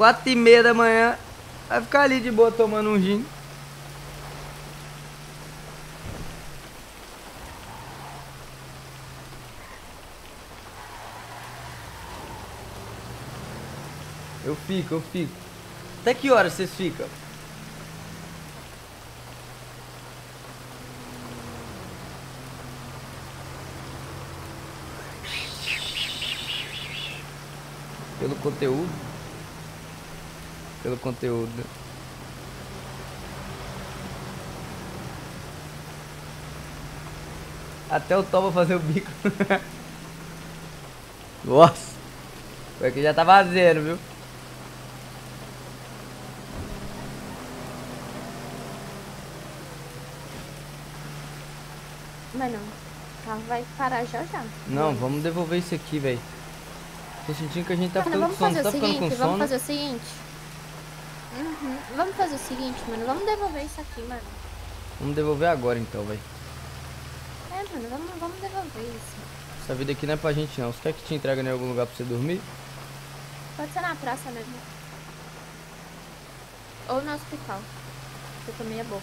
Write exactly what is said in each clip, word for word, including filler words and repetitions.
Quatro e meia da manhã. Vai ficar ali de boa tomando um gin. Eu fico, eu fico. Até que horas vocês ficam? Pelo conteúdo? Pelo conteúdo. Até o Toba fazer o bico. Nossa. Foi que já tá vazando, viu? Mas não, tá, vai parar já já. Não, vamos devolver isso aqui, velho. Tô sentindo que a gente tá mano, ficando, vamos com sono. Tá seguinte, ficando com sono. Vamos fazer o seguinte, uhum. Vamos fazer o seguinte, mano. Vamos devolver isso aqui, mano. Vamos devolver agora, então, velho. É, mano, vamos, vamos devolver isso. Essa vida aqui não é pra gente, não. Você quer que te entregue em algum lugar pra você dormir? Pode ser na praça mesmo. Ou no hospital. Eu tomei a boca.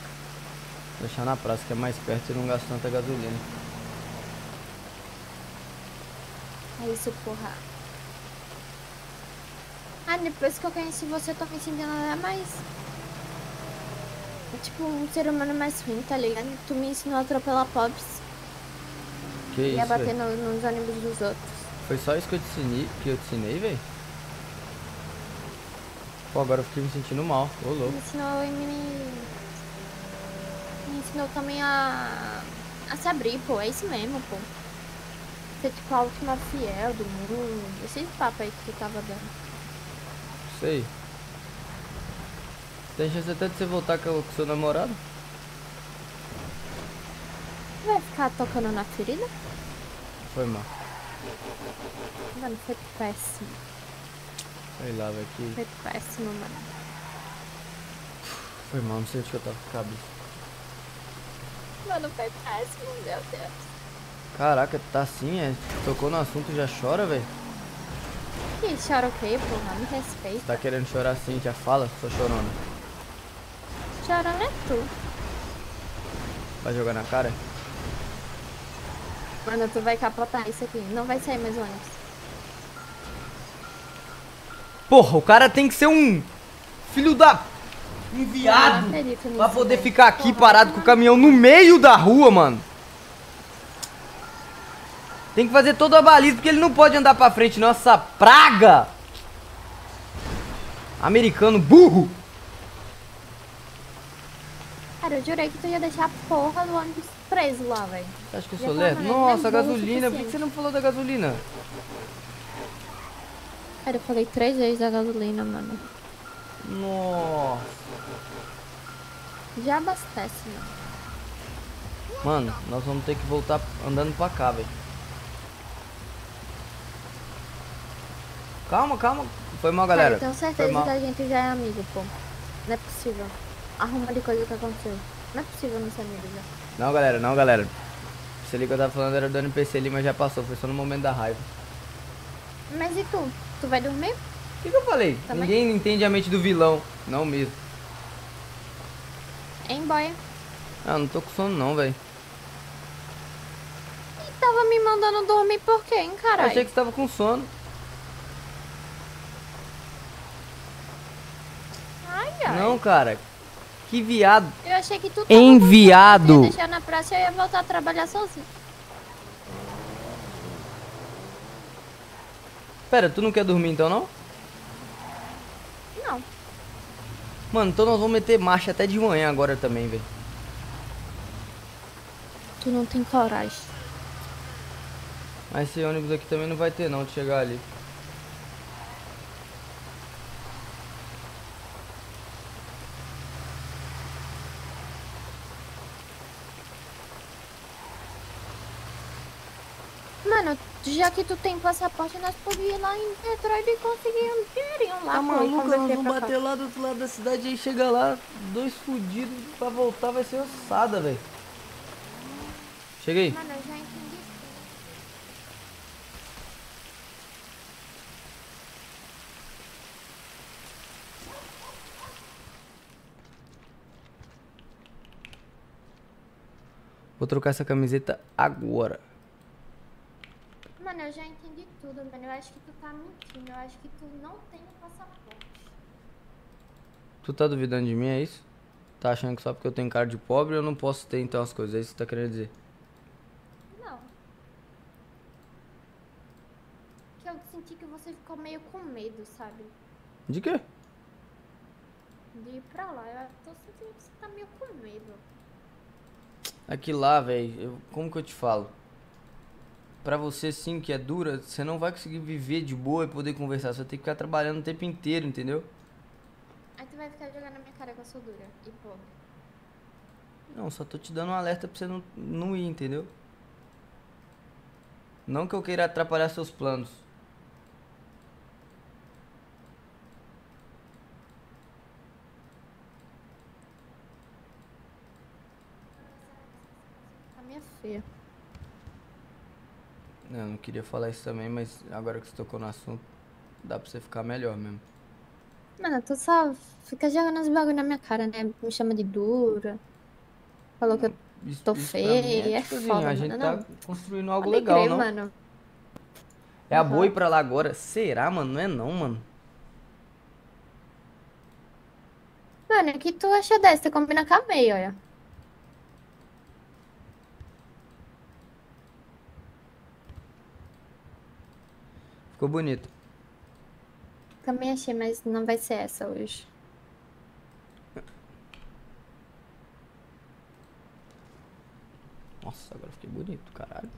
Vou deixar na praça, que é mais perto e não gasta tanta gasolina. É isso, porra. Ah, depois que eu conheci você, eu tô me sentindo nada mais... Tipo, um ser humano mais ruim, tá ligado? Tu me ensinou a atropelar pobres. Que isso, e a bater no, nos ônibus dos outros. Foi só isso que eu te ensinei, que eu te ensinei, velho? Pô, agora eu fiquei me sentindo mal. Ô, louco. Me ensinou e me... Me ensinou também a, a se abrir, pô, é isso mesmo, pô. Ser tipo a última fiel do mundo, esse papo aí que tu tava dando. Sei. Tem chance até de você voltar com o seu namorado? Vai ficar tocando na ferida? Foi mal. Mano, foi péssimo. Sei lá, vai que... Foi péssimo, mano. Foi mal, não sei onde que eu tava com a cabeça. Mano, foi péssimo, meu Deus. Caraca, tá assim, é? Tocou no assunto e já chora, velho? Que chora o quê, porra? Me respeita. Tá querendo chorar assim, já fala, sua chorona. Chorando é tu. Vai jogar na cara? Mano, tu vai capotar isso aqui. Não vai sair mais o ônibus. Porra, o cara tem que ser um... Filho da... Enviado nisso, pra poder véio. Ficar aqui porra, parado com o caminhão no meio da rua, mano. Tem que fazer toda a baliza, porque ele não pode andar pra frente. Nossa, praga! Americano burro! Cara, eu jurei que tu ia deixar a porra do ônibus preso lá, velho. Você acha que eu sou lerdo? Nossa, a gasolina. Por que você não falou da gasolina? Cara, eu falei três vezes da gasolina, mano. Nossa. Já abastece, mano. Mano, nós vamos ter que voltar andando pra cá, velho. Calma, calma. Foi mal, galera. Eu tenho certeza que a gente já é amigo, pô. Não é possível. Arruma de coisa que aconteceu. Não é possível não ser amigo já. Não, galera, não, galera. Você liga que eu tava falando era do N P C ali, mas já passou. Foi só no momento da raiva. Mas e tu? Tu vai dormir? O que, que eu falei? Também. Ninguém entende a mente do vilão. Não mesmo. Hein, boy? Ah, não tô com sono não, velho. E tava me mandando dormir por quê, hein, caralho? Eu achei que você tava com sono. Ai, ai. Não, cara. Que viado. Eu achei que tu tava enviado. Com sono. Eu ia deixar na praça e eu ia voltar a trabalhar sozinho. Pera, tu não quer dormir então, não? Não. Mano, então nós vamos meter marcha até de manhã agora também, velho. Tu não tem coragem. Mas esse ônibus aqui também não vai ter não, de chegar ali. Mano, já que tu tem passaporte, nós podíamos ir lá em Detroit e conseguir um dinheirinho lá. Tá maluco, nós vamos bater lá do outro lado da cidade e chegar lá, dois fudidos, pra voltar vai ser ossada, velho. Cheguei. Mano, eu já entendi. Vou trocar essa camiseta agora. Mano, eu já entendi tudo, mano. Eu acho que tu tá mentindo. Eu acho que tu não tem o passaporte. Tu tá duvidando de mim, é isso? Tá achando que só porque eu tenho cara de pobre eu não posso ter então as coisas? É isso que tu tá querendo dizer? Não. Que eu senti que você ficou meio com medo, sabe? De quê? De ir pra lá. Eu tô sentindo que você tá meio com medo. Aqui lá, velho. Como que eu te falo? Pra você, sim, que é dura, você não vai conseguir viver de boa e poder conversar. Você vai ter que ficar trabalhando o tempo inteiro, entendeu? Aí tu vai ficar jogando na minha cara que eu sou dura e pobre. Não, só tô te dando um alerta pra você não, não ir, entendeu? Não que eu queira atrapalhar seus planos. A minha feia. Não, eu não queria falar isso também, mas agora que você tocou no assunto, dá pra você ficar melhor mesmo. Mano, tu só fica jogando os bagulho na minha cara, né? Me chama de dura. Falou não, que eu tô isso, feia. Isso é, é tipo foda, assim, a gente não, tá construindo algo legal, creio, não? Mano. É a uhum. boa ir pra lá agora? Será, mano? Não é não, mano. Mano, o que tu achou dessa? Você combina com a meia, olha. Ficou bonito. Também achei, mas não vai ser essa hoje. Nossa, agora fiquei bonito, caralho.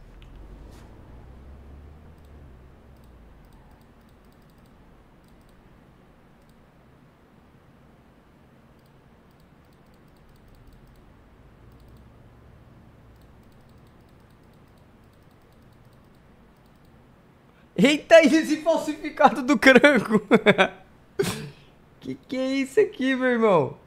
Eita, esse falsificado do Cranco. Que que é isso aqui, meu irmão?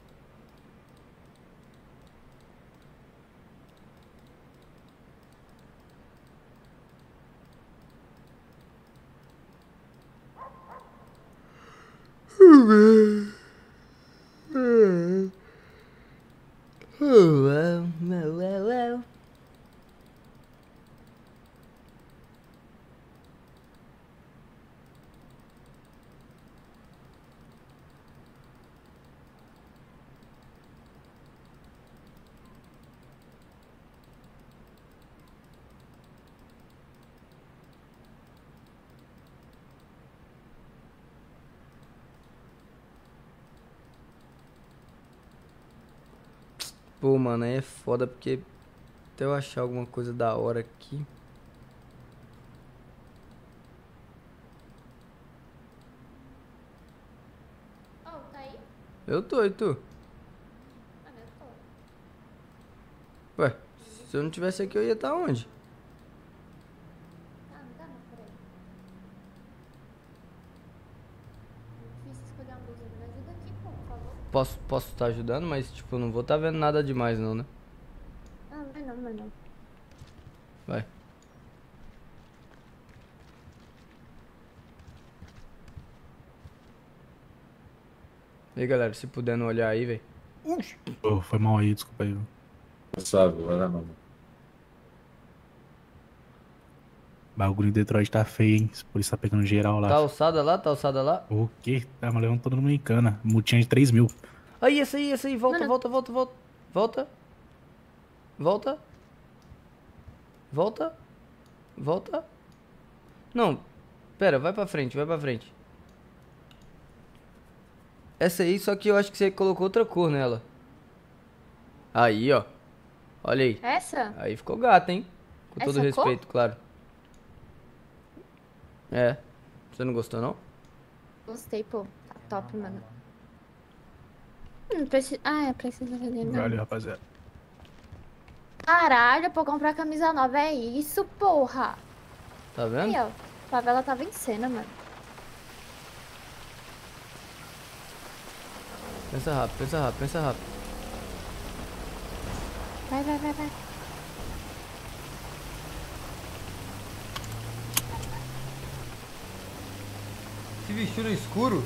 Pô, mano, aí é foda, porque até eu achar alguma coisa da hora aqui... Oh, tá aí? Eu tô, e tu? Ah, eu tô. Ué, se eu não tivesse aqui, eu ia estar onde? Ah, não dá não, peraí. Difícil escolher uma blusa, me ajuda aqui, pô, por favor. Posso, posso estar ajudando, mas tipo, não vou estar vendo nada demais não, né? Ah, vai não, vai não. Vai. E aí, galera, se puder não olhar aí, velho. Oh, foi mal aí, desculpa aí. Não sabe, vai lá não. Bagulho de Detroit tá feio, hein? Por isso tá pegando geral lá. Tá alçada lá? Tá alçada lá? O quê? Tá, mas levando todo mundo em cana. Multinha de três mil. Aí, essa aí, essa aí. Volta, mano. volta, volta, volta. Volta. Volta. Volta. Volta. Não. Pera, vai pra frente, vai pra frente. Essa aí, só que eu acho que você colocou outra cor nela. Aí, ó. Olha aí. Essa? Aí ficou gata, hein? Com todo respeito, claro. É, você não gostou não? Gostei, pô, tá top, mano. Não preciso... Ah, é, preciso vender não. Olha, rapaziada. Caralho, pô, comprar camisa nova é isso, porra. Tá vendo? Aí, ó, a favela tá vencendo, mano. Pensa rápido, pensa rápido, pensa rápido. Vai, vai, vai, vai. Se vestiu no escuro?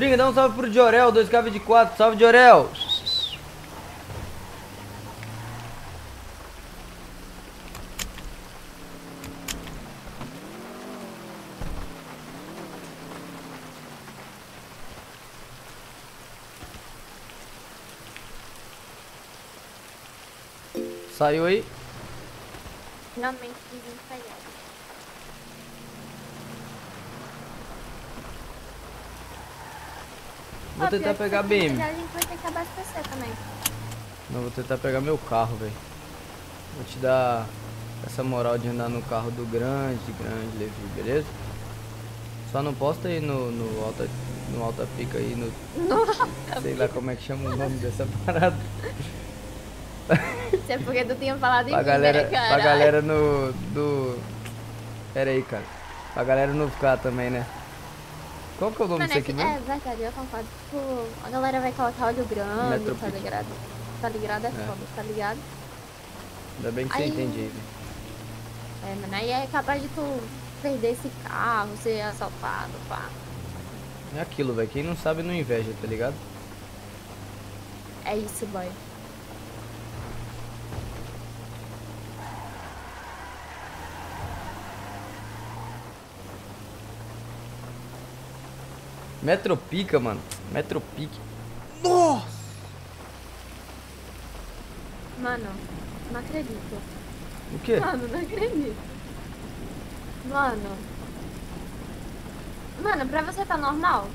Brinca, dá um salve pro Diorel, dois K vinte e quatro. Salve, Diorel. Saiu aí? Finalmente ninguém saiu. Vou ah, tentar pegar B M. A gente vai ter que abastecer também. Não, vou tentar pegar meu carro, velho. Vou te dar essa moral de andar no carro do grande, grande Levi, beleza? Só não posta ir no, no alta, no alta pica aí, no... sei lá como é que chama o nome dessa parada. Isso é porque tu tinha falado em pra mim, galera, né, cara? Pra galera no... do... Pera aí, cara. Pra galera não ficar também, né? Qual que é o nome disso aqui, né? É, verdade, eu concordo. Tipo, a galera vai colocar olho grande, tá ligado? Tá ligado? É, é foda, tá ligado? Ainda bem que aí... você entende ele. É, mano, aí é capaz de tu perder esse carro, ser assaltado, pá. É aquilo, velho. Quem não sabe não inveja, tá ligado? É isso, boy. Metropica, mano. Metropique. Nossa! Mano, não acredito. O quê? Mano, não acredito. Mano. Mano, pra você tá normal?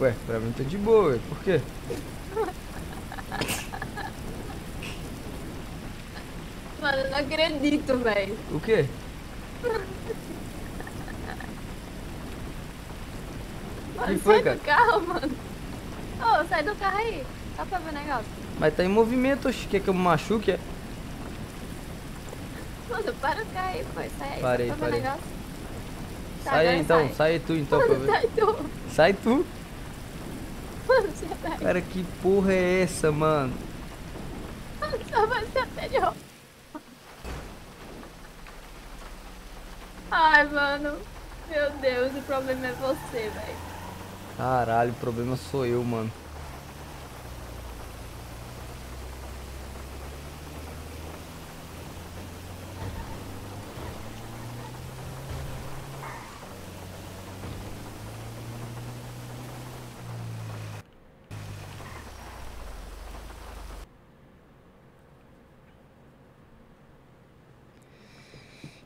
Ué, pra mim tá de boa, ué. Por quê? Mano, não acredito, velho. O quê? Mano, foi, sai cara? do carro, mano. Ô, oh, sai do carro aí. Dá pra ver o negócio. Mas tá em movimento, oxe. Quer que eu me machuque? É? Mano, para o carro aí, foi. Sai aí. Parei, parei. Sai, sai aí, então. Sai. sai tu, então, mano, pra ver. Sai tu. Sai tu. Mano, você vai. Cara, que porra é essa, mano? Mano, só vai ser melhor. Ai, mano. Meu Deus, o problema é você, velho. Caralho, o problema sou eu, mano.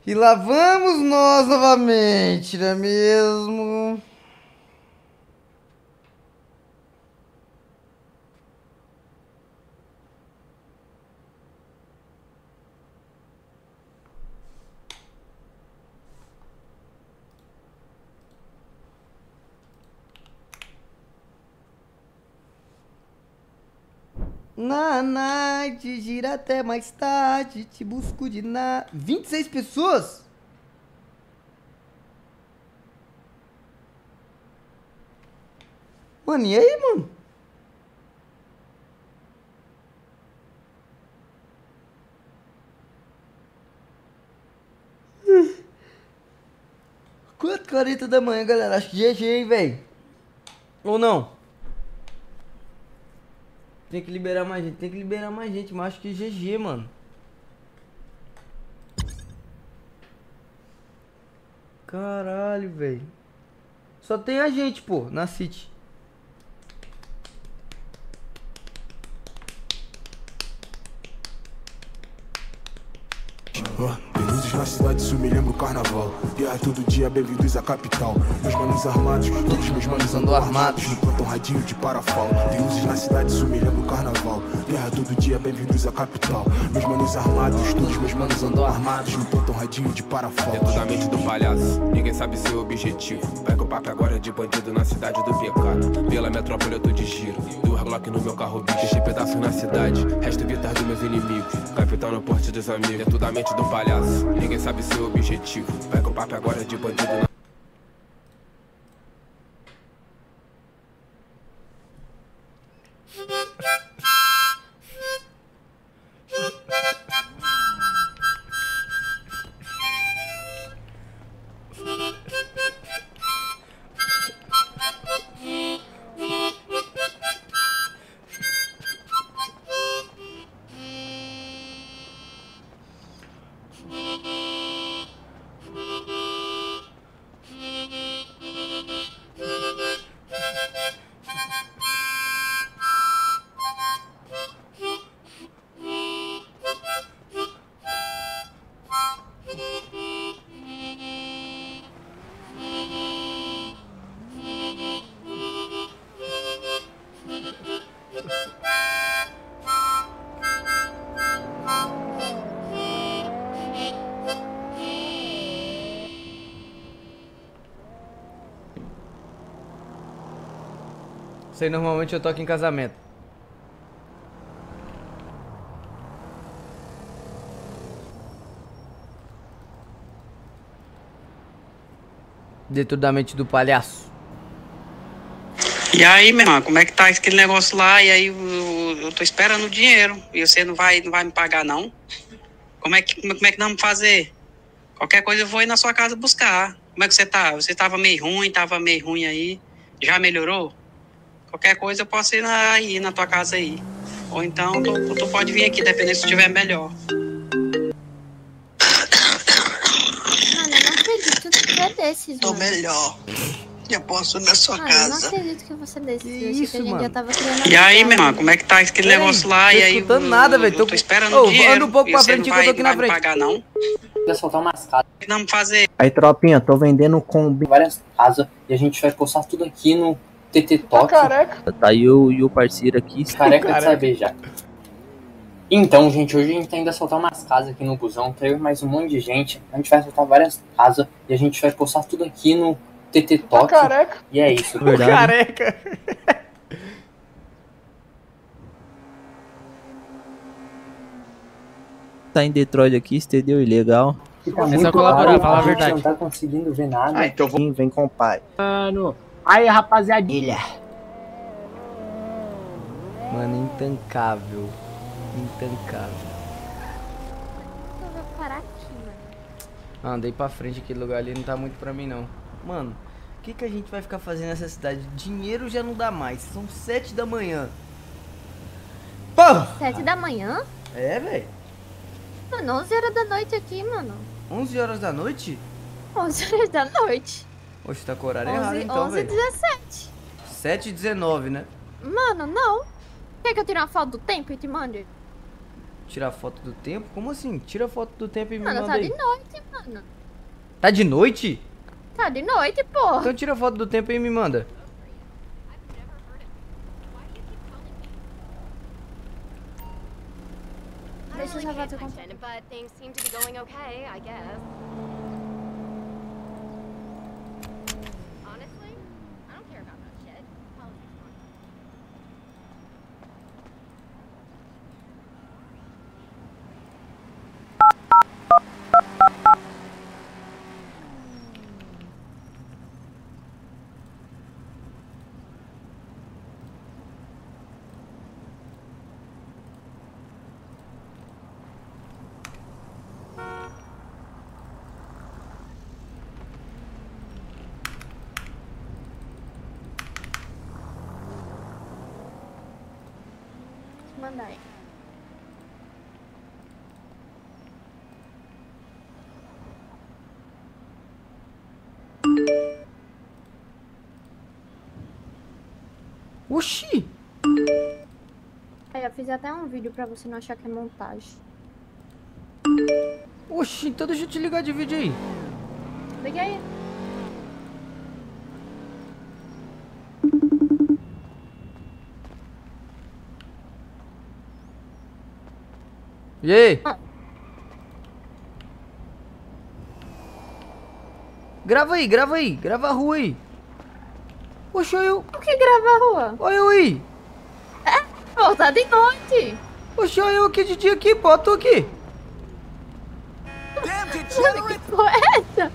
E lá vamos nós novamente, não é mesmo? Na night, gira até mais tarde, te busco de na... vinte e seis pessoas? Mano, e aí, mano? quatro e quarenta da manhã, galera. Acho que G G, hein, velho? Ou não? Tem que liberar mais gente, tem que liberar mais gente, mas acho que G G, mano. Caralho, velho. Só tem a gente, pô, na City. Belezas na cidade, isso me lembra o carnaval. Guerra todo dia, bem-vindos à capital. Meus manos armados, todos meus manos andam armados. Me plantam radinho de parafal. Belezas na cidade, isso me lembra o carnaval. Guerra todo dia, bem-vindos à capital. Meus manos armados, todos meus manos andam armados. Me plantam radinho de parafal. Dentro da mente do palhaço, ninguém sabe seu objetivo. Pega o papo agora de bandido na cidade do pecado. Pela metrópole eu tô de giro. Duas Glock no meu carro, bicho. Deixei pedaços na cidade, resto guitarra dos meus inimigos. Capital no porte dos amigos. Dentro da mente do palhaço, ninguém sabe seu objetivo. Pega o papo agora de bandido na... Isso aí normalmente eu toco em casamento. Dentro da mente do palhaço. E aí, meu irmão, como é que tá aquele negócio lá? E aí eu, eu tô esperando o dinheiro. E você não vai, não vai me pagar, não? Como é que, como é que nós vamos fazer? Qualquer coisa eu vou ir na sua casa buscar. Como é que você tá? Você tava meio ruim, tava meio ruim aí. Já melhorou? Qualquer coisa eu posso ir na, aí, na tua casa aí. Ou então tu, tu pode vir aqui, dependendo se estiver melhor. Desses, tô mano. Melhor. Eu posso ir na sua ah, casa. Eu não acredito que você desses. Isso, que a gente mano. Já tava e aí, meu irmão, como é que tá aquele ei, negócio lá? E aí, escutando eu, nada, velho. Tô, tô esperando o oh, dinheiro. Anda um pouco pra frente que eu tô aqui na frente. Pagar, não. Eu soltar umas casas. Não fazer. Aí, tropinha, tô vendendo com várias casas e a gente vai postar tudo aqui no T T Talk. Tá, tá aí eu e o parceiro aqui. Careca, careca de saber já. Então, gente, hoje a gente ainda soltar umas casas aqui no busão, tá eu e mais um monte de gente. A gente vai soltar várias casas e a gente vai postar tudo aqui no T T Talk. Careca. E é isso, verdade? Careca. Tá em Detroit aqui, estendeu ilegal. Tá é só colaborar, falar a verdade. Não tá conseguindo ver nada. Ah, então vou... Vem com o pai. Mano, aí rapaziadinha. Mano, intancável. Intancável. Eu vou parar aqui, mano. Andei pra frente, aquele lugar ali não tá muito pra mim, não. Mano, o que que a gente vai ficar fazendo nessa cidade? Dinheiro já não dá mais. São sete da manhã. Porra! Sete da manhã? É, velho. Mano, onze horas da noite aqui, mano. onze horas da noite? onze horas da noite. Poxa, tá com horário errado, então, velho. onze e dezessete. sete e dezenove, né? Mano, não. Quer que eu tire uma foto do tempo e te mande? Tirar foto do tempo? Como assim? Tira foto do tempo e me manda. Mano, tá de noite, mano. Tá de noite? Tá de noite, porra. Então tira foto do tempo e me manda. Deixa eu salvar teu computador. Mandar aí. Oxi! Aí eu fiz até um vídeo pra você não achar que é montagem. Oxi, então deixa eu te ligar de vídeo aí. Liga aí. E aí? Ah. Grava aí, grava aí, grava a rua aí. Poxa, eu... Por que grava a rua? Olha eu aí. É, pô, tá de noite. Poxa, eu aqui de dia aqui, pô, tô aqui. Mano, que porra é essa?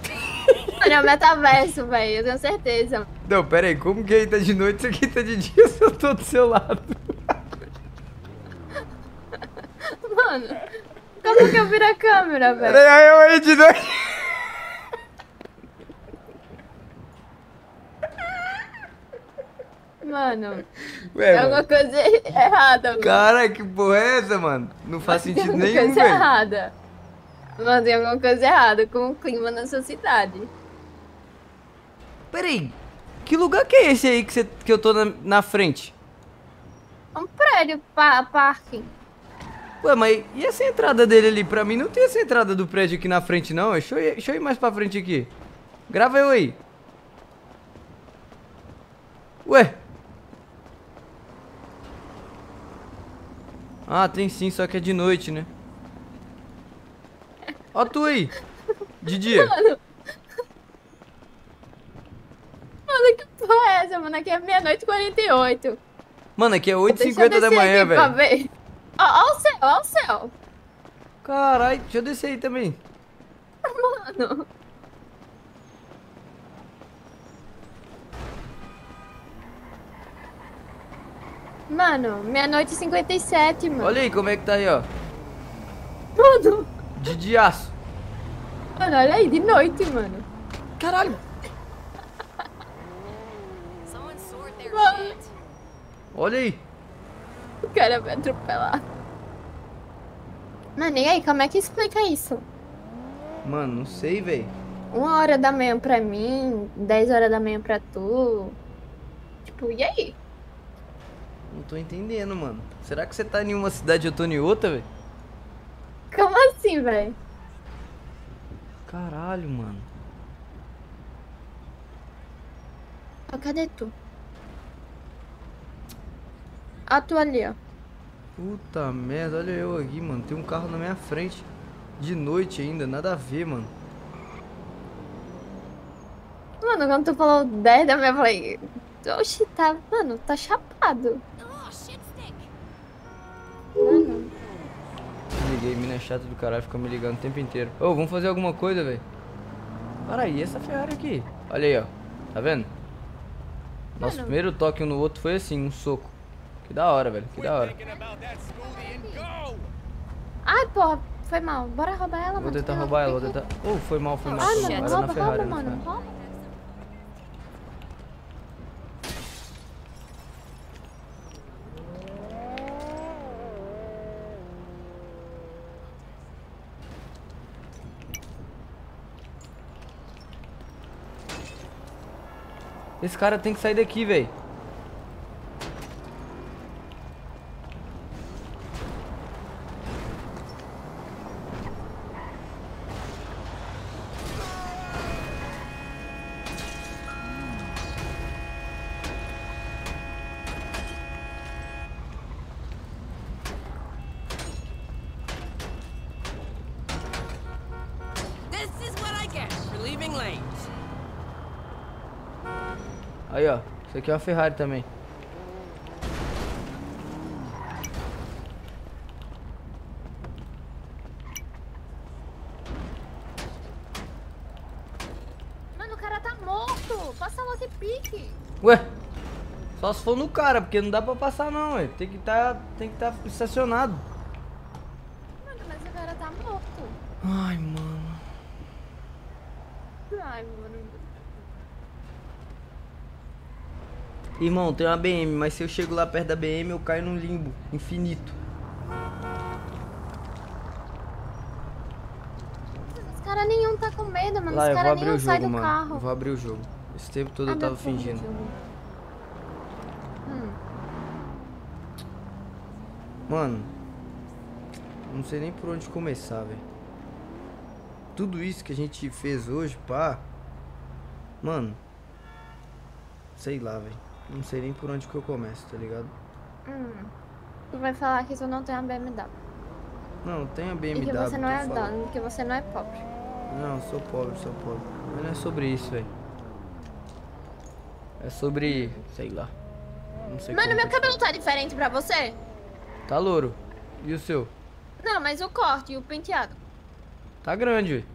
Mano, é o metaverso, velho, eu tenho certeza. Não, pera aí, como que aí tá de noite, isso aqui tá de dia se eu tô do seu lado? Mano, como que eu viro a câmera, velho? Pera aí, eu aí de noite. Mano, ué, é alguma coisa errada, mano. Cara, que porra é essa, mano? Não faz sentido nenhum, velho. Tem alguma coisa véio. errada. Mano, tem alguma coisa errada com o clima na sua cidade. Pera aí, que lugar que é esse aí que, você, que eu tô na, na frente? Um prédio, pa parque. Ué, mas e essa entrada dele ali? Pra mim não tem essa entrada do prédio aqui na frente, não. Deixa eu ir, deixa eu ir mais pra frente aqui. Grava eu aí. Ué. Ah, tem sim, só que é de noite, né? Ó tu aí. De dia. Mano, Mano que porra é essa, mano? Aqui é meia-noite e quarenta e oito. Mano, aqui é oito e cinquenta da manhã, velho. Ó, ó o céu, ó o céu. Caralho, deixa eu descer aí também. Mano. Mano, meia-noite e cinquenta e sete, mano. Olha aí como é que tá aí, ó. Tudo. De diaço. Mano, olha aí, de noite, mano. Caralho. Mano. Olha aí. O cara vai atropelar. Mano, e aí, como é que explica isso? Mano, não sei, velho. Uma hora da manhã pra mim, dez horas da manhã pra tu. Tipo, e aí? Não tô entendendo, mano. Será que você tá em uma cidade e eu tô em outra, velho? Como assim, velho? Caralho, mano. Oh, cadê tu? A tua ali, ó. Puta merda, olha eu aqui, mano. Tem um carro na minha frente. De noite ainda, nada a ver, mano. Mano, quando tu falou dez da minha, eu falei... Oxi, tá... Mano, tá chapado. Mano. Liguei, mina chata do caralho, fica me ligando o tempo inteiro. Ô, oh, vamos fazer alguma coisa, velho. Para aí, essa Ferrari aqui. Olha aí, ó. Tá vendo? Nosso mano. Primeiro toque um no outro foi assim, um soco. Que da hora, velho. Que da hora. Ai, porra. Foi mal. Bora roubar ela, vou mano. Vou tentar roubar ela. Vou tentar... Oh, foi mal, foi mal. Ai, foi mal. Rouba, Ferrari, rouba, mano. Rouba. Esse cara tem que sair daqui, velho. Aí, ó. Isso aqui é uma Ferrari também. Mano, o cara tá morto. Passa lá que pique. Ué? Só se for no cara, porque não dá pra passar não, ué. Tem que tá, tem que tá estacionado. Mano, mas o cara tá morto. Ai, mano. Ai, mano. Irmão, tem uma B M, mas se eu chego lá perto da B M, eu caio num limbo infinito. Os caras nenhum tá com medo, mano. Lá, os caras nenhum sai do carro. Eu vou abrir o jogo. Esse tempo todo eu tava fingindo. Hum. Mano, não sei nem por onde começar, velho. Tudo isso que a gente fez hoje, pá. Mano, sei lá, velho. Não sei nem por onde que eu começo, tá ligado? Hum. Tu vai falar que tu não tem a B M W. Não, tem a B M W. E que você não é dono, que você não é pobre. Não, sou pobre, sou pobre. Mas não é sobre isso, velho. É sobre... sei lá. Não sei. Mano, meu cabelo tá diferente pra você? Tá louro. E o seu? Não, mas o corte e o penteado. Tá grande, velho.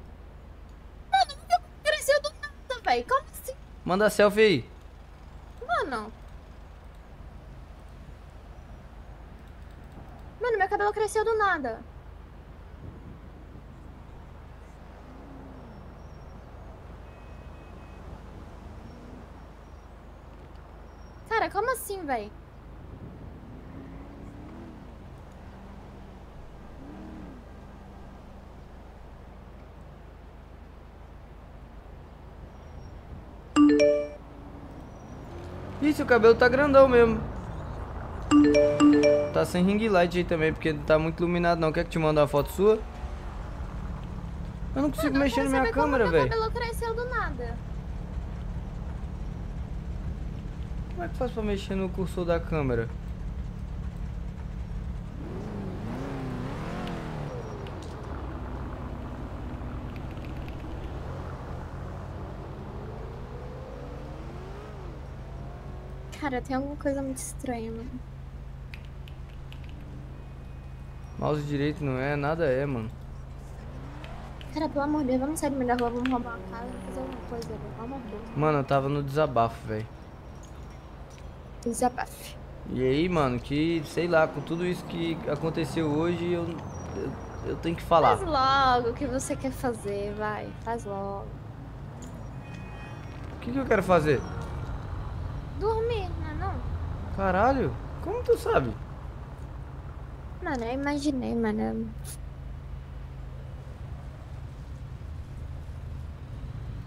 Mano, cresceu do nada, velho. Como assim? Manda selfie aí. Mano. Mano, meu cabelo cresceu do nada. Cara, como assim, véi? Ih, seu cabelo tá grandão mesmo. Tá sem ring light aí também, porque não tá muito iluminado não. Quer que te mande uma foto sua? Eu não consigo mano, mexer na minha câmera, velho. Meu cabelo cresceu do nada. Como é que faz pra mexer no cursor da câmera? Cara, tem alguma coisa muito estranha, mano. Mouse direito não é, nada é, mano. Cara, pelo amor de Deus, vamos sair do meio da rua, vamos roubar uma casa, vamos fazer alguma coisa, pelo amor de Deus. Mano, eu tava no desabafo, velho. Desabafo. E aí, mano, que, sei lá, com tudo isso que aconteceu hoje, eu, eu, eu tenho que falar. Faz logo o que você quer fazer, vai, faz logo. O que, que eu quero fazer? Dormir, não é não? Caralho, como tu sabe? Mano, eu imaginei, mano.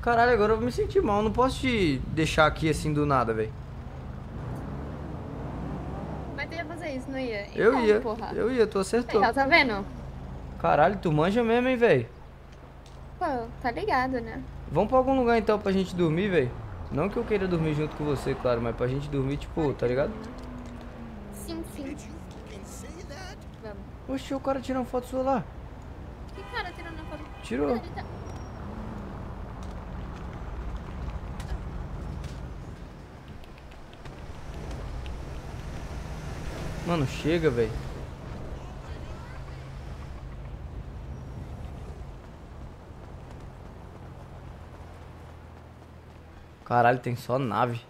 Caralho, agora eu vou me sentir mal, eu não posso te deixar aqui assim do nada, velho. Mas tu ia fazer isso, não ia? Então, eu ia, porra. eu ia, tu acertou. Legal, tá vendo? Caralho, tu manja mesmo, hein, velho? Pô, tá ligado, né? Vamos pra algum lugar então pra gente dormir, velho? Não que eu queira dormir junto com você, claro, mas pra gente dormir, tipo, tá ligado? Sim, sim. Vamos. Oxe, o cara tirou uma foto sua lá. Que cara tirou uma foto? Tirou. Mano, chega, velho. Caralho, tem só nave.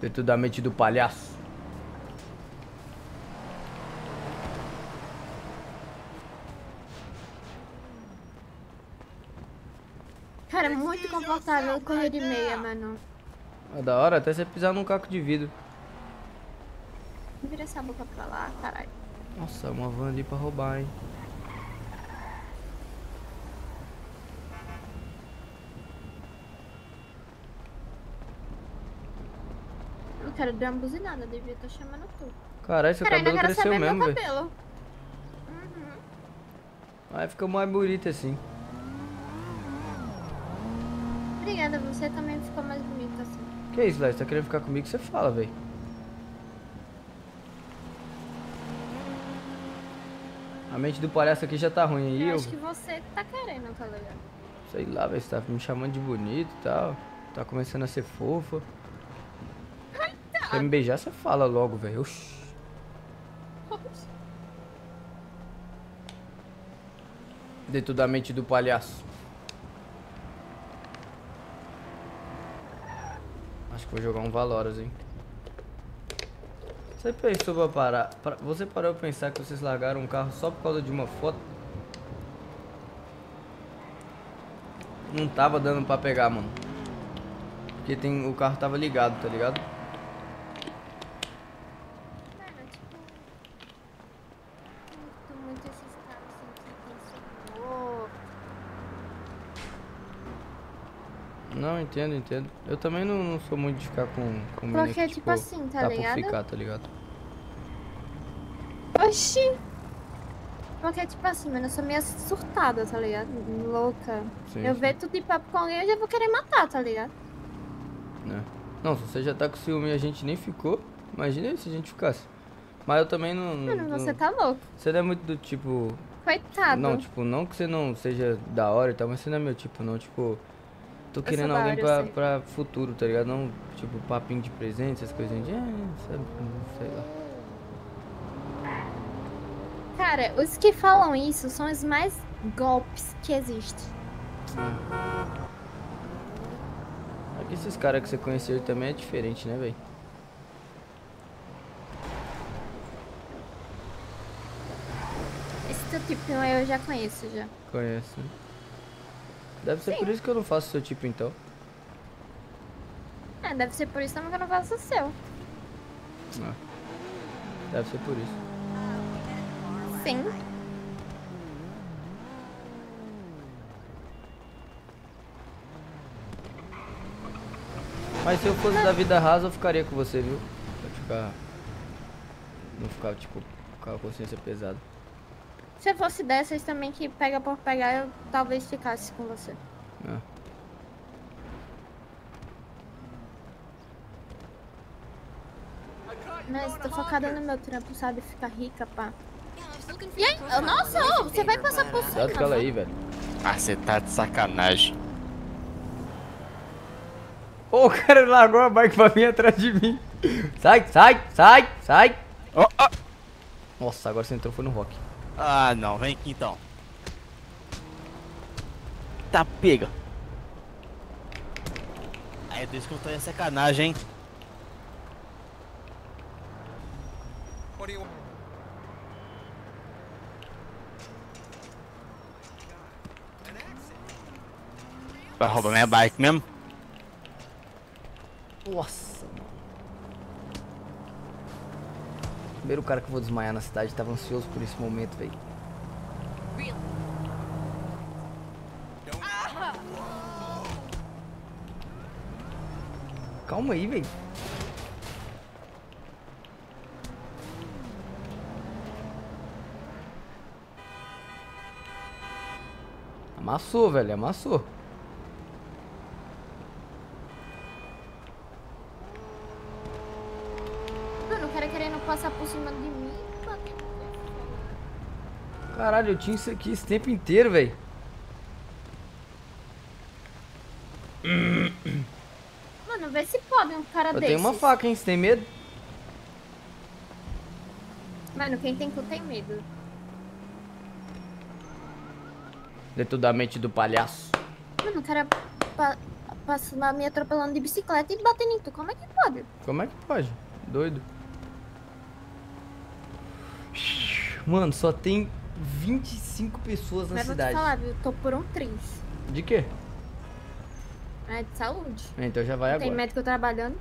Dentro da mente do palhaço. Cara, é muito confortável correr de meia, mano. É da hora até você pisar num caco de vidro. Vira essa boca pra lá, caralho. Nossa, uma van ali pra roubar, hein. Cara, deu uma buzinada, devia estar chamando tu. Caralho, seu Carai, cabelo cresceu mesmo, velho. Meu cabelo. Uhum. Aí fica mais bonito assim. Obrigada, você também ficou mais bonita assim. Que isso, Léo? Você tá querendo ficar comigo? Você fala, velho. A mente do palhaço aqui já tá ruim aí. Eu, eu acho que você tá querendo, tá ligado? Sei lá, velho, você tá me chamando de bonito e tal. Tá começando a ser fofa. Se você me beijar, você fala logo, velho. Dentro da mente do palhaço. Acho que vou jogar um Valoras, hein. Você pensou pra parar? Pra... Você parou pra pensar que vocês largaram um carro só por causa de uma foto? Não tava dando pra pegar, mano. Porque tem... o carro tava ligado, tá ligado? Não, entendo, entendo. Eu também não, não sou muito de ficar com, com menina que, tipo, assim, tá, tá ligado? Por ficar, tá ligado? Oxi! Porque, tipo assim, mano, eu sou meio surtada, tá ligado? Louca. Sim, eu sim. Ver tudo de papo com alguém, eu já vou querer matar, tá ligado? É. Não, se você já tá com ciúme e a gente nem ficou, imagina se a gente ficasse. Mas eu também não... Mano, não, você tá louco. Você não é muito do tipo... Coitado. Não, tipo, não que você não seja da hora e tal, mas você não é meu tipo, não, tipo... Tô querendo alguém pra, pra futuro, tá ligado? Não, tipo, papinho de presente, essas coisinhas de... Ah, sabe, sei lá. Cara, os que falam isso são os mais golpes que existem. É. É que esses caras que você conheceu também é diferente, né, velho? Esse teu tipo eu já conheço, já. Conheço, né? Deve ser Sim. por isso que eu não faço o seu tipo, então. É, deve ser por isso também que eu não faço o seu. Ah, deve ser por isso. Sim. Mas se eu fosse não. da vida rasa, eu ficaria com você, viu? Pra ficar... Não ficar, tipo, com a consciência pesada. Se eu fosse dessas também que pega por pegar, eu talvez ficasse com você. Ah. Mas tô focada no meu trampo, sabe? Ficar rica, pá. E aí? Nossa, oh, você vai passar por cima. Cuidado com ela aí, velho. Ah, você tá de sacanagem. Ô, o cara largou a bike pra vir atrás de mim. Sai, sai, sai, sai. Oh, oh. Nossa, agora você entrou, foi no rock. Ah, não. Vem aqui, então. Tá, pega. Aí, eu disse que eu tô em sacanagem, hein. Vai roubar minha bike mesmo? Nossa, mano. Primeiro cara que eu vou desmaiar na cidade, tava ansioso por esse momento, velho. Calma aí, velho. Amassou, velho, amassou. Passar por cima de mim, caralho, eu tinha isso aqui esse tempo inteiro, velho. Mano, vê se pode um cara desse. Eu tenho uma faca, hein? Você tem medo? Mano, quem tem cu tem medo. Dentro da mente do palhaço. Mano, o cara pa passa me atropelando de bicicleta e batendo em tu. Como é que pode? Como é que pode? Doido. Mano, só tem vinte e cinco pessoas na cidade. Mas vou te falar, viu? Tô por um triz. De quê? É de saúde. É, então já vai agora. Tem médico trabalhando.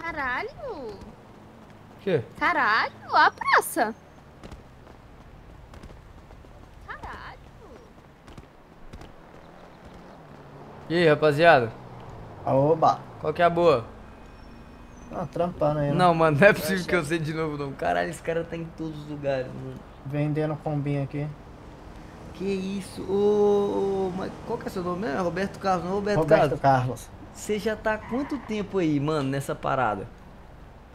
Caralho! Que? Caralho, a praça! Caralho! E aí, rapaziada? Oba! Qual que é a boa? Ah, trampando aí. Não, não, mano, não é possível que eu sei de novo, não. Caralho, esse cara tá em todos os lugares, mano. Vendendo pombinha aqui. Que isso? Ô, mas qual que é seu nome mesmo? Roberto Carlos, não é Roberto Carlos? Roberto Carlos. Você já tá há quanto tempo aí, mano, nessa parada?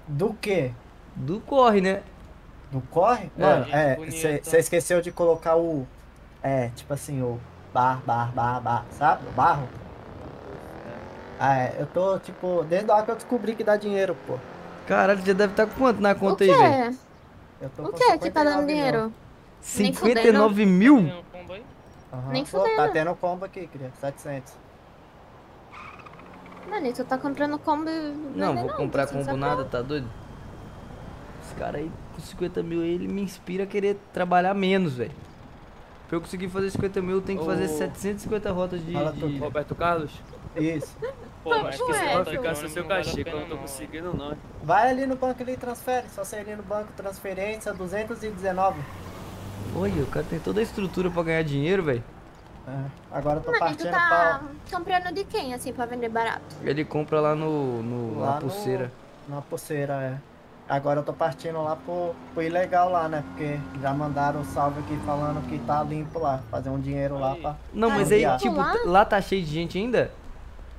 Do quê? Do corre, né? Do corre? Mano, é, você é, esqueceu de colocar o... É, tipo assim, o bar, bar, bar, bar, sabe? O barro. É, eu tô, tipo, desde a hora que eu descobri que dá dinheiro, pô. Caralho, já deve estar com quanto na conta aí, velho? O que é que tá dando dinheiro? cinquenta e nove mil? Nem fudendo. Nem fudendo. Tá tendo combo aqui, criança, setecentos. Mano, tu tá comprando combo... Não, não vou não, comprar combo pra... nada, tá doido? Esse cara aí, com cinquenta mil, ele me inspira a querer trabalhar menos, velho. Pra eu conseguir fazer cinquenta mil, eu tenho que fazer oh. setecentas e cinquenta rotas de, de... Roberto Carlos? Isso. Pô, mas acho que você vai ficar sem seu cachê, que eu não tô conseguindo, não. Vai ali no banco e transfere. Só sair ali no banco, transferência, duzentos e dezenove. Olha, o cara tem toda a estrutura pra ganhar dinheiro, velho. É, agora eu tô partindo pra... Mas tu tá comprando de quem, assim, pra vender barato? Ele compra lá no... no lá na pulseira. No, na pulseira, é. Agora eu tô partindo lá pro, pro ilegal lá, né? Porque já mandaram um salve aqui falando que tá limpo lá. Fazer um dinheiro aí. Lá pra... Não, mas aí, tipo, lá? lá tá cheio de gente ainda?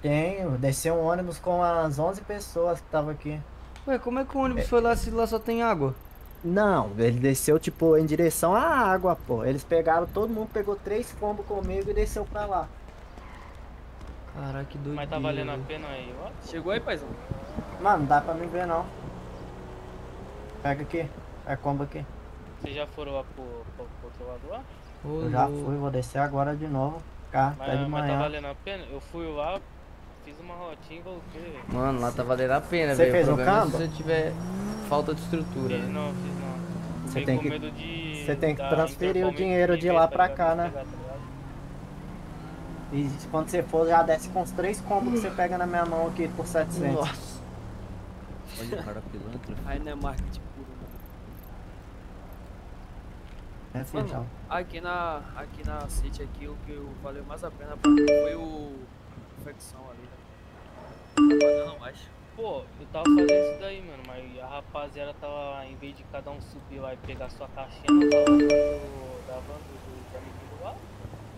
Tem, desceu um ônibus com as onze pessoas que tava aqui. Ué, como é que o ônibus é. foi lá se lá só tem água? Não, ele desceu, tipo, em direção à água, pô. Eles pegaram, todo mundo pegou três combos comigo e desceu pra lá. Caraca, que doido. Mas tá valendo a pena aí, ó. Chegou aí, paizão. Mano, não dá pra me ver, não. Pega aqui. É combo aqui. Vocês já foram lá pro, pro, pro outro lado lá? Eu já fui, vou descer agora de novo. Cara, mas, de manhã. Mas tá valendo a pena? Eu fui lá, fiz uma rotinha e voltei, velho. Mano, lá tá valendo a pena, velho. Você fez o combo? Se você tiver... Falta de estrutura. Fiz não, fiz não. Você tem que, você tem que transferir o dinheiro de lá pra cá, né? E quando você for, já desce com os três combos que você pega na minha mão aqui por setecentos. Nossa. Olha o cara pilantra. Aí não é marketing puro, mano. É feijão. Aqui na, aqui na City, aqui, o que valeu mais a pena foi o... Infecção ali, né? Não tá mais. Pô, eu tava fazendo isso daí, mano, mas a rapaziada tava, em vez de cada um subir lá e pegar sua caixinha, não tava do, da banda do, do amigo do lado.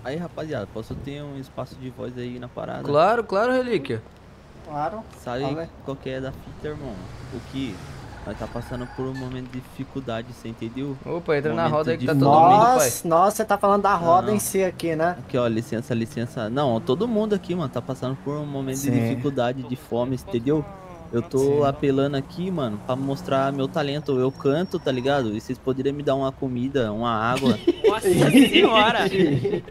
Aí, rapaziada, posso ter um espaço de voz aí na parada? Claro, claro, Relíquia. Claro. Sabe ah, qual que é da fita, irmão? O que nós tá passando por um momento de dificuldade, você entendeu? Opa, entra um na roda aí que tá todo nossa, mundo, pai. Nossa, você tá falando da roda ah, em si aqui, né? Aqui, ó, licença, licença. Não, todo mundo aqui, mano, tá passando por um momento Sim. de dificuldade, de fome, entendeu? Eu tô apelando aqui, mano, pra mostrar meu talento. Eu canto, tá ligado? E vocês poderiam me dar uma comida, uma água. Nossa senhora! Ei,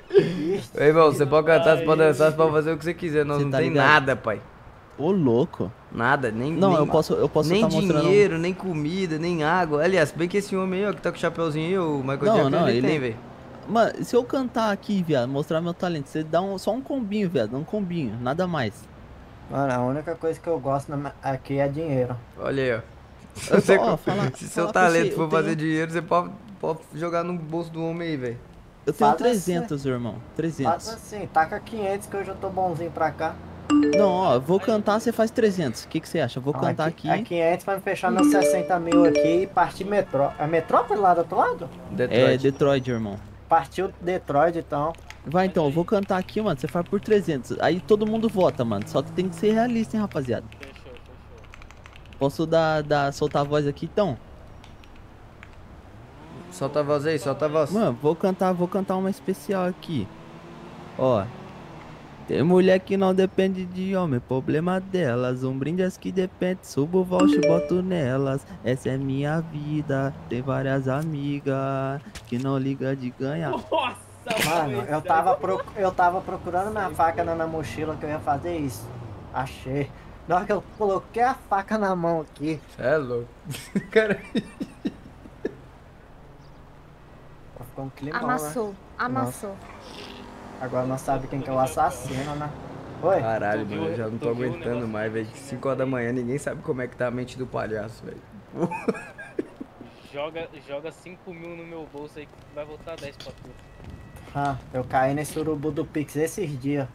irmão, você pode cantar, você pode dançar, você pode fazer o que você quiser. Nós não tem nada, pai. Ô, louco. Nada, nem... Não, nem, eu posso eu posso Nem tá dinheiro, nem comida, nem água. Aliás, bem que esse homem aí, ó, que tá com o chapeuzinho aí, o Michael Jackson, não, ele, ele tem, velho. Mano, se eu cantar aqui, viado, mostrar meu talento, você dá um, só um combinho, viado, um combinho, nada mais. Mano, a única coisa que eu gosto aqui é dinheiro. Olha aí, ó. Eu você, ó fala, se seu talento você, for fazer tenho... dinheiro, você pode, pode jogar no bolso do homem aí, velho. Eu tenho faz trezentos, assim, irmão. trezentos. Faz assim, taca quinhentos que eu já tô bonzinho pra cá. Não, ó, vou cantar, você faz trezentos. O que, que você acha? Vou ah, cantar aqui. aqui. É quinhentos pra me fechar meus sessenta mil aqui e partir metrô. É metrópole lá do outro lado? Detroit. É, Detroit, irmão. Partiu Detroit, então. Vai então, eu vou cantar aqui, mano, você faz por trezentos. Aí todo mundo vota, mano, só que tem que ser realista, hein, rapaziada. Fechou, fechou. Posso dar, dar, soltar a voz aqui, então? Solta a voz aí, solta a voz. Mano, vou cantar, vou cantar uma especial aqui. Ó. Tem mulher que não depende de homem, problema delas. Um brinde as que depende, subo o voucher e boto nelas. Essa é minha vida, tem várias amigas que não liga de ganhar. Nossa! Mano, eu tava, proc... eu tava procurando minha faca na minha mochila que eu ia fazer isso. Achei. Na hora que eu coloquei a faca na mão aqui. É louco. Cara. Ficou um climão, amassou, né? Amassou. Nossa. Agora nós sabe quem que é o assassino, né? Oi? Caralho, mano, eu já não tô aguentando mais, velho. cinco horas da manhã ninguém sabe como é que tá a mente do palhaço, velho. Joga, joga cinco mil no meu bolso aí que vai voltar dez pra tu. Ah, eu caí nesse urubu do Pix esses dias.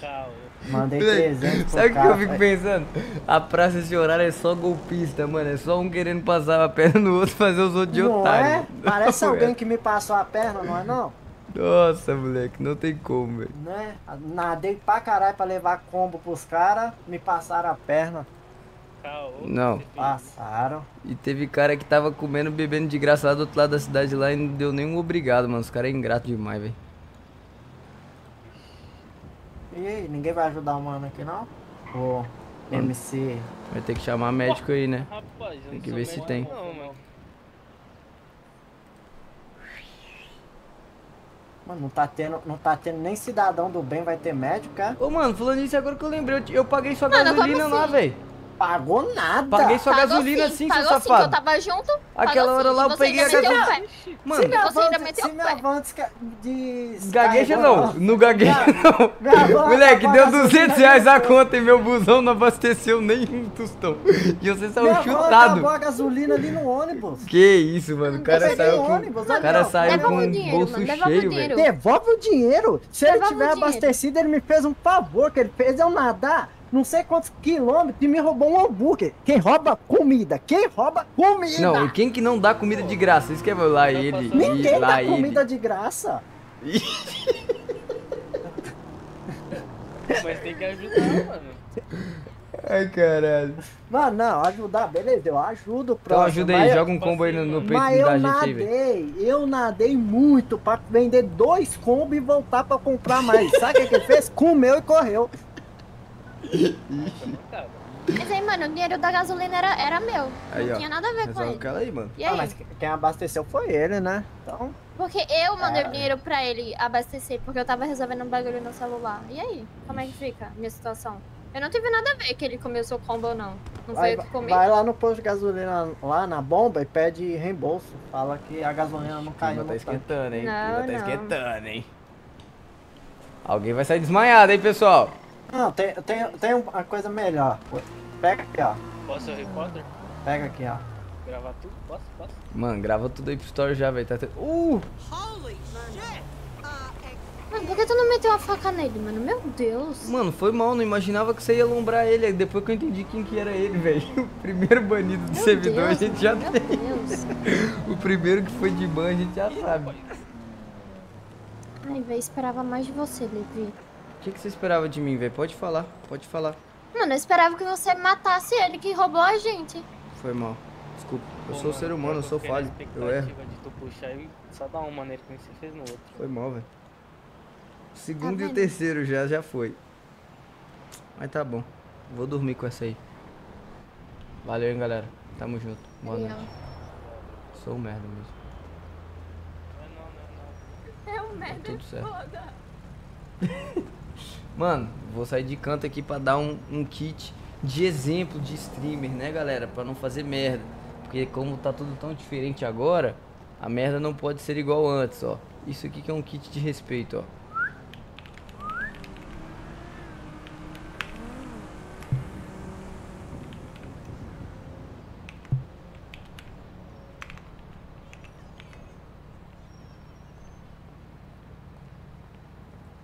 Calma. Mandei trezentos. Sabe o que eu fico pensando? A praça esse horário é só golpista, mano. É só um querendo passar a perna no outro, fazer os outros de otário. É? Parece alguém que me passou a perna, não é não? Nossa, moleque, não tem como, velho. Né? Nadei pra caralho pra levar combo pros caras, me passaram a perna. Não. Passaram. E teve cara que tava comendo, bebendo de graça lá do outro lado da cidade lá e não deu nenhum obrigado, mano. Os caras é ingrato demais, velho. E aí, ninguém vai ajudar o mano aqui, não? O M C... Vai ter que chamar médico aí, né? Rapaz, tem que ver se tem. Não, meu. Mano, não tá, tendo, não tá tendo nem cidadão do bem, vai ter médico, cara. Ô, mano, falando disso agora que eu lembrei, eu, eu paguei sua mano, gasolina lá, velho. Pagou nada. Paguei sua pagou gasolina sim, seu safado. Sim, que eu tava junto. Aquela hora sim, lá eu peguei a gasolina. Mano, se minha você ainda meteu de... Gagueja não, não gagueja não. Gravou, moleque, deu duzentos reais a conta e meu busão não abasteceu nem um tostão. E você saiu chutado. Acabou a gasolina ali no ônibus. Que isso, mano. O cara saiu com o cara saiu com um bolso cheio, velho. Devolve o dinheiro. Se ele tiver abastecido, ele me fez um favor, que ele fez eu nadar não sei quantos quilômetros e me roubou um hambúrguer. Quem rouba comida? Quem rouba comida? Não, e quem que não dá comida de graça? Isso que é lá ele. Ninguém lá dá ele. Comida de graça. Mas tem que ajudar, mano. Ai, caralho. Mano, não, ajudar, beleza, eu ajudo o próximo. Então ajuda aí, joga um combo aí no, no peito da gente aí, mas eu nadei, eu nadei muito pra vender dois combos e voltar pra comprar mais. Sabe o que, que ele fez? Comeu e correu. Mas aí, mano, o dinheiro da gasolina era, era meu. Aí, não ó, tinha nada a ver com ele. Aí, mano. E aí? Ah, mas quem abasteceu foi ele, né? Então. Porque eu mandei é... o dinheiro pra ele abastecer, porque eu tava resolvendo um bagulho no celular. E aí? Como é que fica a minha situação? Eu não tive nada a ver que ele comeu seu combo ou não. Não foi eu que comi. Vai lá no posto de gasolina, lá na bomba, e pede reembolso. Fala que a gasolina não caiu. Tá esquentando, hein? Não, não. Tá esquentando, hein? Alguém vai sair desmaiado, hein, pessoal? Não, tem, tem, tem uma coisa melhor. Pega aqui, ó. Posso o recorder? Pega aqui, ó. Gravar tudo? Posso? Posso? Mano, grava tudo aí pro story já, velho. Tá te... Uh! Holy shit! Mano, por que tu não meteu a faca nele, mano? Meu Deus! Mano, foi mal, não imaginava que você ia alombrar ele. Depois que eu entendi quem que era ele, velho. O primeiro banido do meu servidor Deus, a gente já meu tem. Deus. O primeiro que foi de ban a gente já sabe. Ai, velho, esperava mais de você, Levi. O que, que você esperava de mim, velho? Pode falar, pode falar. Mano, eu esperava que você matasse ele que roubou a gente. Foi mal. Desculpa, eu Pô, sou mano, ser humano, eu, eu sou falho, eu erro. De tu puxar e só dar uma nele como você fez no outro. Foi mal, velho. O segundo tá e o terceiro já, já foi. Mas tá bom. Vou dormir com essa aí. Valeu, hein, galera. Tamo junto. Boa noite. Sou um merda mesmo. Não, não, não. É um merda, tá tudo certo. Foda. Mano, vou sair de canto aqui pra dar um, um kit de exemplo de streamer, né, galera? Pra não fazer merda. Porque como tá tudo tão diferente agora, a merda não pode ser igual antes, ó. Isso aqui que é um kit de respeito, ó.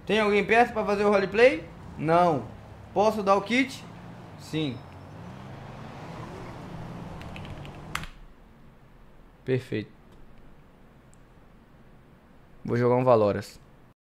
Tem alguém perto para fazer o roleplay? Não. Posso dar o kit? Sim. Perfeito. Vou jogar um Valoras.